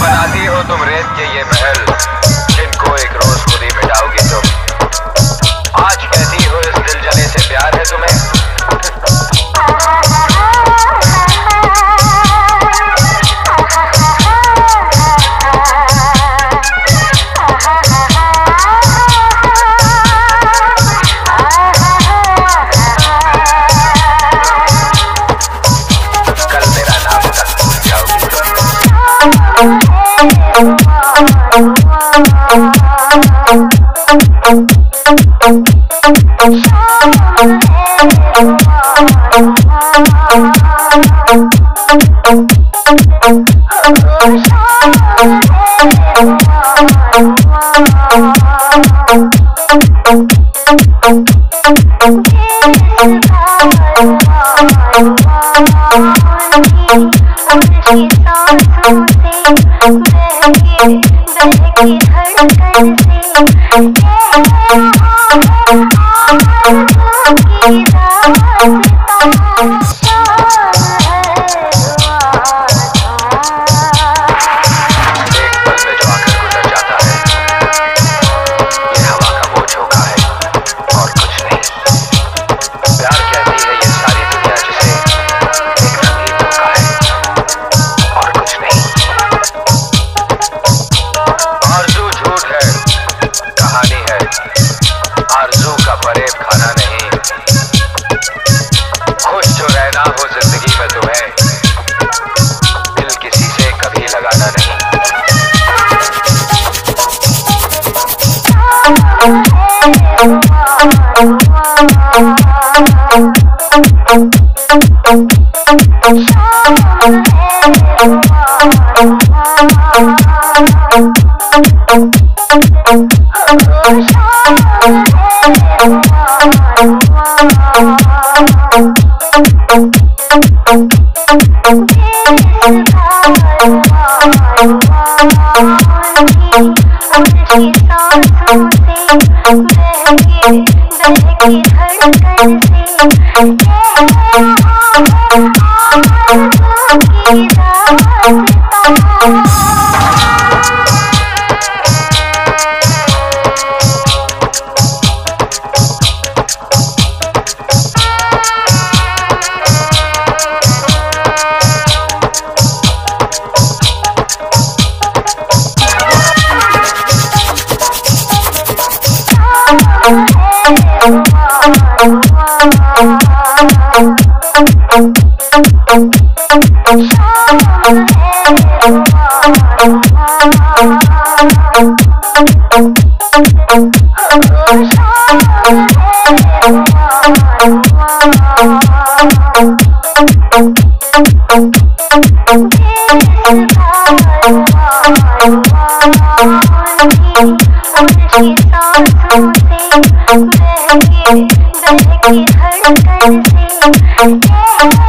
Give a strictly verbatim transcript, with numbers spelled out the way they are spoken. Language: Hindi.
बनाती हो तुम रेत के ये महल, जिनको एक रोज खुद ही मिटाओगी तुम। आज कहती हो इस दिल जले से प्यार है तुम्हें। I'm